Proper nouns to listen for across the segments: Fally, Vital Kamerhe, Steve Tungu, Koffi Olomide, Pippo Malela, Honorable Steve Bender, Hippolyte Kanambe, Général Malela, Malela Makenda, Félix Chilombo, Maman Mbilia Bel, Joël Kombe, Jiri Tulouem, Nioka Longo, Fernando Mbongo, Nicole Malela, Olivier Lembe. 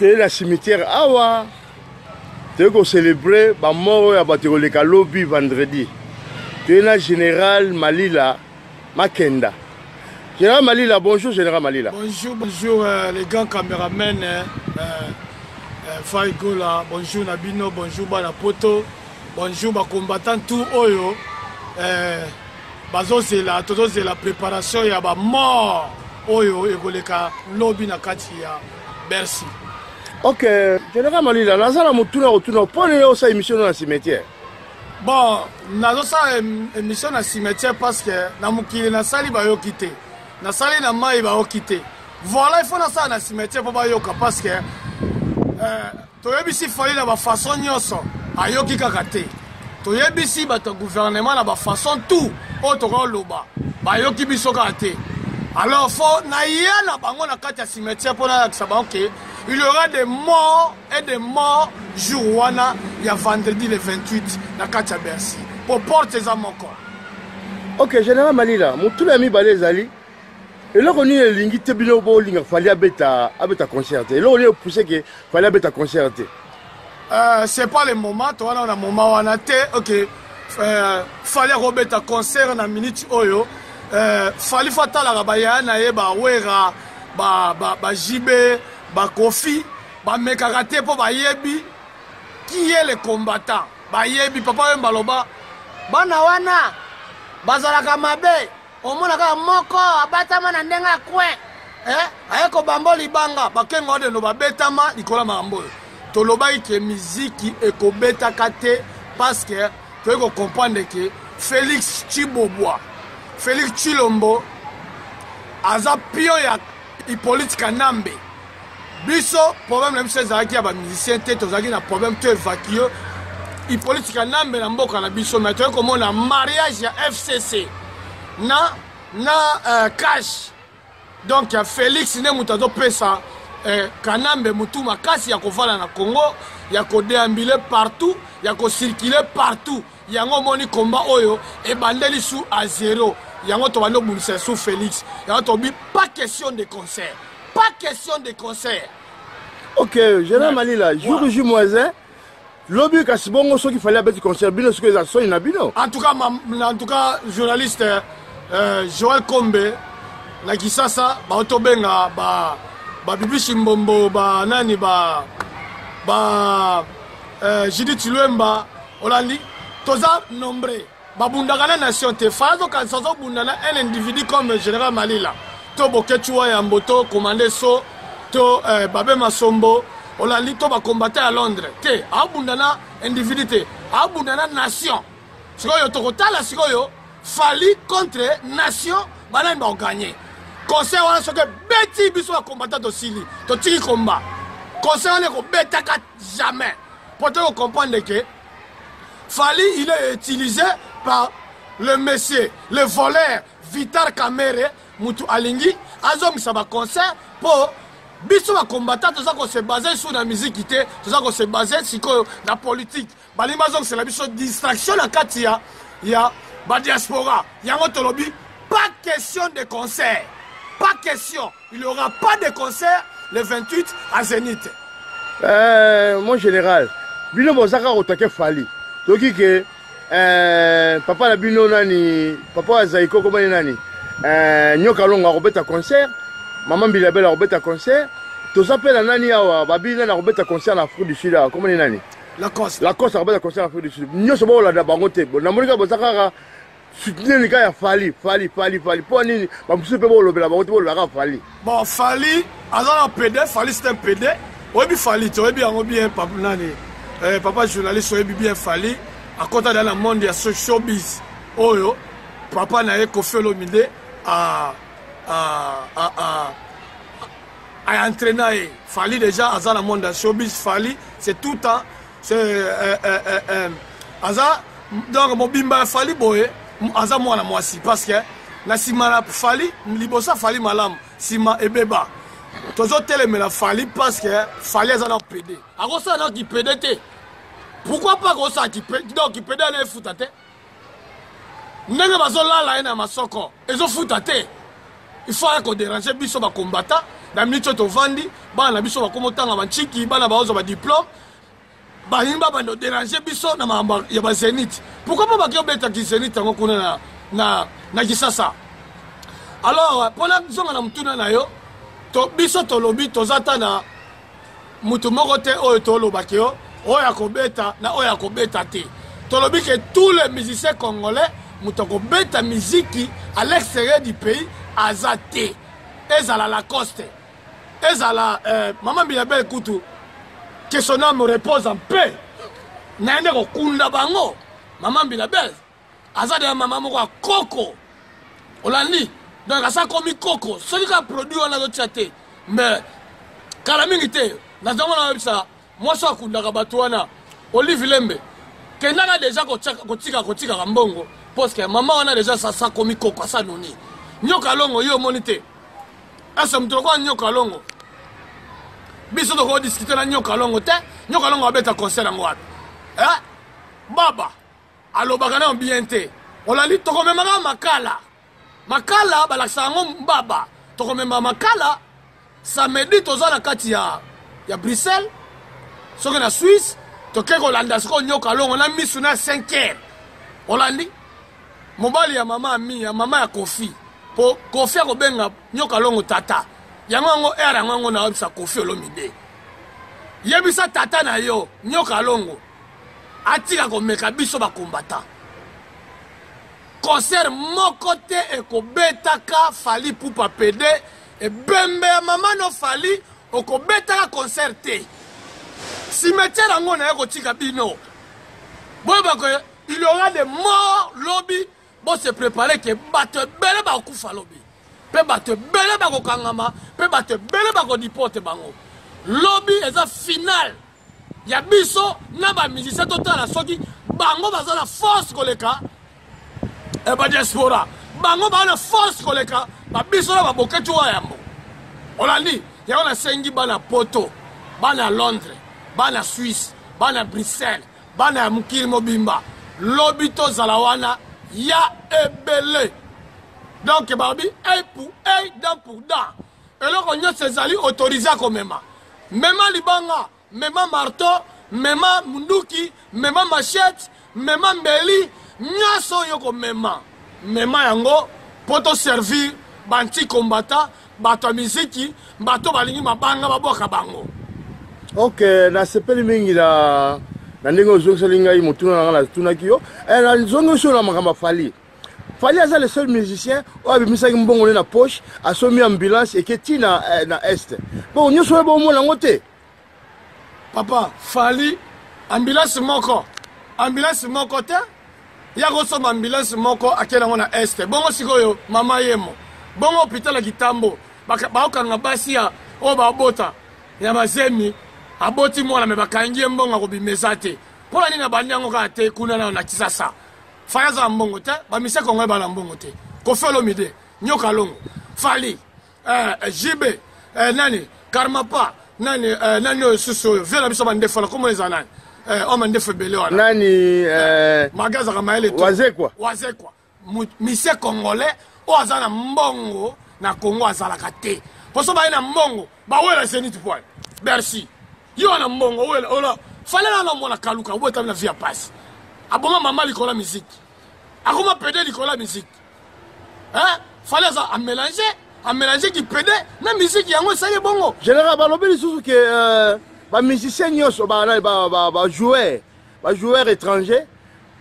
est la cimetière Awa. Nous célébrons la mort de lobby vendredi. Le Général Malela Makenda. Général Malela, bonjour Général Malela. Bonjour, bonjour les grands caméramans. Fally Gola, bonjour Nabino, bonjour Balapoto, bonjour ma combattant tout Oyo. Bazo c'est la préparation, il y a la mort Oyo et Goleka lobby na kati ya Bercy. Ok, Général Malela, Nazala Moutuna Rotuna, prenez-le sa émission dans le cimetière. Bon, nazo sa émission dans le cimetière parce que Namoukile Nasali va quitter. Nasali Namaï va quitter. Voilà, il faut Nasa dans le cimetière pour Bayoka parce que Toyebisi Fally la façon nyoso, Ayoki Kakate. Toyebisi Bata gouvernement la façon tout, Otoro Loba, Bayoki Bisokate. Alors, faut Naya la bango na kati ya cimetière pour la Sabanke. Il y aura des morts et des morts Jouana, il y a vendredi le 28 dans Katia Bercy. Pour porter les amants. Ok, Général Malela, mon tout ami Balézali, et là on est l'ingité Bilobo, il fallait à concerter. Et là on est poussé qu'il fallait à concerter. C'est pas le moment, toi on a un moment où on a été, ok, fallait remettre à concert dans la minute Oyo, fallait faire la rabaya, naïba, ouera, ba jibé. Bah Koffi, bah Mekarate pour bah Yebi, qui est le combattant? Bah Yebi, papa Mbaloba, bah Nawana, bah Zalakamabe, au moins la Moko, Abatama Nandenga Kouin, Ayako Bambo Libanga, bah Kengo de Noba Betama, Nicolas Mambo. Toloba qui est musique, Eko Beta Kate, parce que tu peux comprendre que Félix Chibobois, Félix Chilombo, Azapio et Hippolyte Kanambe. Biso, problème même chez Zaki, il y a des musiciens, il y a problème qui est évacué. Il politique à Nambe, il y a Biso, mais tu vois comment on a mariage à FCC. Na, cash. Donc, Félix, il y a Moutado Pessa, Kanambe, Moutouma, Kass, il y a Kovala na Congo, il y a Kodéambile partout, il y a Kocirculé partout. Il y a un combat Oyo, et Bandeli sous à zéro. Il y a un autre Moumse sous Félix. Il y a un autre, pas question de concert. Pas question de concert. Ok, Général Malela, jour moisin, l'objet c'est bon, ceux qui fallait petit concert, bien sûr que les actions inhabituelles. En tout cas, journaliste Joël Kombe, la Kisasa, Baotobenga, Bibi Chimbombo, Nani, Jiri Tulouem, Olandi, Toza nombré, Babundagana Nation, Tefazo, Kansazo, Bundana, un individu comme Général Malela. Boketua et Amboto, commandé So, Babé Masombo, Olalito va combattre à Londres. Té, Abundana, individuité, Abundana, nation. Sigoyo, Tokotala, Sigoyo, Fally contre nation, Banan va gagner. Conseil, on a ce que Betty Bissou a combattu au Sili, Totiri combat. Conseil, on ne Betaka jamais. Pour te comprendre que Fally, il est utilisé par le messier, le voleur, Vital Kamerhe. Moutou Alingi, Azom Saba concert pour Bissou à combattre, tout ça qu'on se basait sur la musique, tout ça qu'on se basait sur la politique. Balimazom, c'est la mission distraction à Katia, il y a Badiaspora, il y a Motolobi. Pas question de concert, pas question, il n'y aura pas de concert le 28 à Zénith. Mon général, Bino Bozaka Otake Fally. Donc, papa la Bino Nani, papa Zaiko, comment est Nani? Nioka Longo a robé ta concert, Maman Mbilia Bel a robé ta concert, tout ça s'appelle Nani Awa, Babine a robé ta concert en Afrique du Sud, comment est Nani? Lacoste a robé ta concert en Afrique du Sud. Nous sommes là d'abord, Namorika Bozaka soutenir les gars à Fally. Pour Nini, je ne peux pas le faire, je ne peux pas Fally. Bon, Fally, alors un PD, Fally c'est un PD, oui, Fally, tu es bien, papa Nani, papa journaliste, tu es bien Fally, à côté dans le monde, il y a ce showbiz, oh yo. Papa n'a Koffi Olomide à entraîner. Fally déjà, Aza la monde showbiz, Fally, c'est tout le temps. Aza, donc mon bimba Fally boé, Aza moi la moi si. Parce que la simana Fally, libosa Fally malam, sima et beba. Tous autres mais la Fally parce que Fally Aza n'a pédé. Alors ça n'a qui pédé. Pourquoi pas gros ça qui pédé, donc qui pédé les fout à terre. Il faut déranger les combattants, na micho to vandi ba na biso ba komotanga ba chiki ba na ba ozo ba diplôme ba himba ba no déranger biso na mamba ya ba zenith pourquoi pas ba kebeta ki zenith ngo kuna na kisasa alors pona zonga na mutuna na yo to biso to lobi to zata na mutu moko te oyo to lobaki yo oya kobeta na oya kobeta te to lobi que tous les musiciens congolais mutu kobeta musique à l'extérieur du pays azate ezala la coste ezala Maman Mbilia Bel kutu que son âme repose en paix na ndeko kunda bango Maman Mbilia Bel azade mama moko akoko olani donc à ça comme coco celui qui a produit on a d'autres chaté mais calamité na dongo na bisa moi so kunda kabatuana Olivier Lembe kenana déjà kotika kambongo parce que maman on a déjà ça comme coco ça noni Nioka Longo yo monité asa mtoko Nioka Longo biso to ko discuter na Nioka Longo te Nioka Longo abeta concert na ngwa hein baba alobaka na bien te olali to ko memaka makala balakisa ngo baba to ko memaka makala samedi toza na kati ya Bruxelles soki na Suisse to ke kolanda soko Nioka Longo na misu na 5h olandi mobali ya mama mi ya mama ya Koffi Koffi akobenga Nioka Longo tata yango era ngongo na obisa Koffi Olomide yebisa tata na yo Nioka Longo atika komeka biso bakombata concert moko te ekobetaka Fally pupa pede e bembe ya mama no Fally okobetaka concert te cimetière ngongo na ekotika bino boba ko il y aura des morts lobby bon se préparer que battre belle ba kufa lobby pe battre belle ba kokangama pe battre belle ba kodipote bango lobby eza final ya biso na ba musicien total soki bango baza la force koleka e ba diaspora bango ba la force koleka ba biso na ba boketu yambo olani ya ona sengi bana poto bana Londres bana Suisse bana Bruxelles bana mukilmo bimba lobby to zalawana ya ebele donc babi œil pour œil dent pour dent et là on a ces alliés autorisés comme même libanga même marteau même munduki même machette même mbeli nyaso yo comme même yango poto servir banti combattant bato miziki bato balingi mabanga baboka bango OK na sepeli mingi la Nandengo Zoxalinga y motuna la tunakiyo et la zongo sur la makamba Fally. Fally est le seul musicien où avait mis un bon dans la poche, a sommé ambulance et qui est na est. Bon, nous sommes bon la montée. Papa, Fally ambulance mon côté. Il y a reçu ambulance mon côté à quel moment est. Bon, si yo mama yemo. Bon hôpital la Kitambo. Ba ka na basi ya o ba bota. Ya bazemi. Aboti mwana me bakangie mbongo kobimeza te pola nina banyango ka te kuna na na kisasa fayaza mbongo te ba mise ko ngeba na mbongo te Koffi Olomide Nioka Longo Fally jibe nani karmapa nani susu vela biso bande fola komo les anani o mande febele wana nani magaza kama ile wazekwa mise congolais o azana mbongo na Kongo azalaka te poso ba ina mbongo ba wela senit point merci yo na mbongo wela ola falela na mwana kaluka obota na via pass abonga mama likola musique akoma pede likola musique hein faleza a mélanger qui pede na musique yango sale bongo général balobeli susu que ba musicien nyoso ba joueur étranger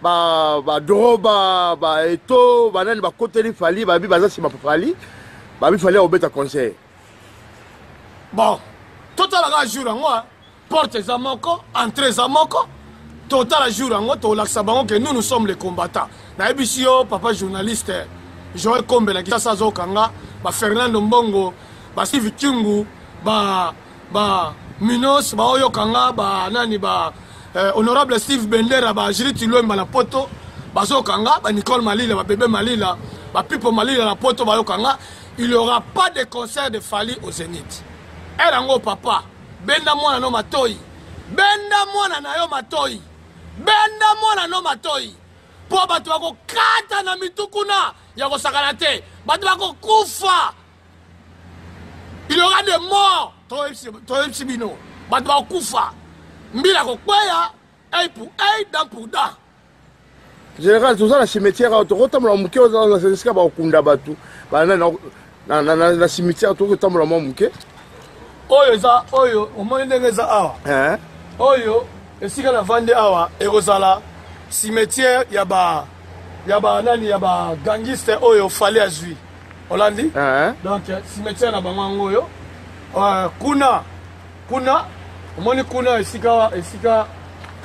ba droba ba eto ba nani ba koteli Fally ba bi baza sima Fally ba bi Fally obeta concert bon total la jour moi porte zamoko, entrée zamoko, total jour en haut, la sabango que nous sommes les combattants. Naibisio, papa journaliste, Joël Kombe, la Kisasa Zokanga, Fernando Mbongo, Steve Tungu, Minos, Oyokanga, Nani, Honorable Steve Bender, Jiri Tulouem, la Poto, Bazokanga, Nicole Malela, Bébé Malela, Pippo Malela, la Poto, Bayokanga, il n'y aura pas de concert de Fally au Zénith. Erango papa. Benda mwana no matoi. Benda mwana na yo matoi. Benda mwana no matoi. Po batu bako kata na mitukuna. Yako sakanate. Batu bako kufa. Il y aura des morts. Toyebsibino. Batwa kufa. Mbila kokwaya. Œil pour œil, dent pour dent. Général, tout ça la cimetière à autour. Autant la mouquée dans la cimetière au Kundabatu. La cimetière autour autant la mouquée. Oyo za oyo au moins des za awa. Hein? Oyo et si qu'on a vendu awa et Rosala cimetière yaba yaba nani yaba gangster oyo fallait à Zui. Hollandi. Hein? Donc cimetière na bango oyo. Kuna au moins kuna et si qu'on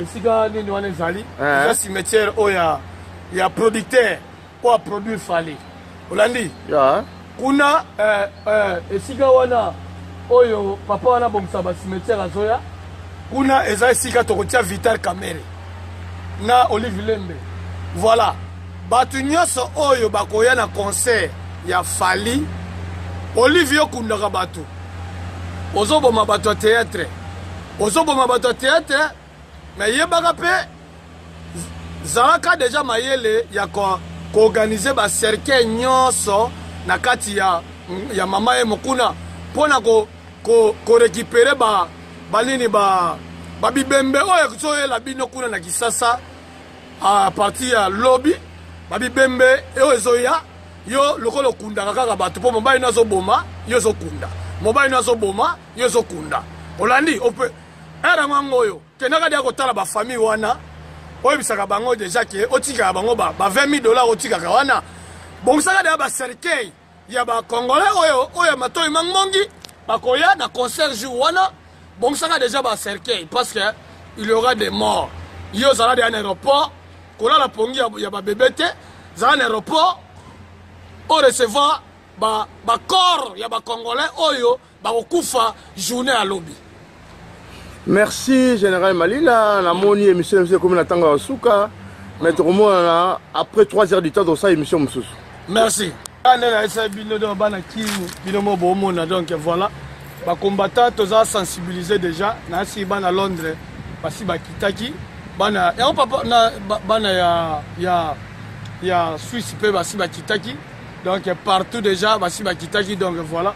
esika nini wana ezali ya cimetière oya ya producteur pour produire Fally olandi ya kuna esika wana oyo papa wana bomsa ba cimetière azoya kuna eza esika tokotia Vital Kamerhe na Olivier Lembe voilà batu nyoso oyo bakoya na concert ya Fally Olivier okundaka batu ozoboma bato théâtre mais il y a déjà déjà organisé un cercle nyonso na kati ya maman et mokuna pour récupérer ba bibembe la bino kuna na kisasa à partir ya lobby ba bibembe ezoya yo lokolo kunda kaka bato po mobali nazo boma yo zokunda mobali nazo boma yo zokunda olandi ope era mangoyo kenaka dia kotala ba famille wana oyebisaka bango déjà ke otika bango ba $20,000 otika ka wana bongsaka dia ba cercueil ya ba congolais oyo oyo matoyi mangongi bakoya na concert jour wana bongsaka déjà ba cercueil parce que il y aura des morts yo zala dia na aéroport kola la pongi ya ba bébé te zala na aéroport o recevoir ba corps ya ba congolais oyo ba kokufa journée à lobby. Merci Général Malela, la moni émission comme la tanga souka, mais après 3 heures du temps dans sa émission Msous. Merci. Donc voilà, les combattants sont sensibilisés déjà, ils sont à Londres, ils sont à Kitaki, ils sont à Suisse, ils sont à Kitaki, donc partout déjà, ils sont à Kitaki, donc voilà.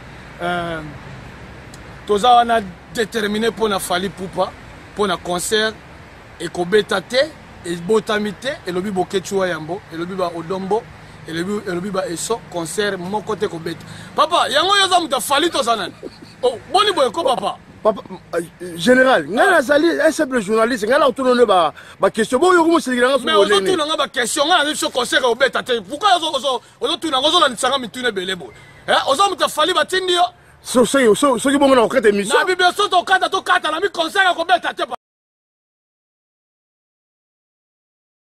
Toza wana déterminé pour na Fally Poupa pour na concert et kobeta te et botamité et lobi boketchua yambo et lobi ba odombo et lobi ba eso concert mon côté kobeta papa yango yoza muta Fally toza nan oh boni boy ko papa papa général ngana sali un simple journaliste ngana autononé ba question bon yo ko musigiranga so bolene mais autononé ba question ngana le concert kobeta te pourquoi ozo tuna ngozo la nsanga mitune belebo hein ozo muta Fally batindio. Ceux qui vont en créer des missions.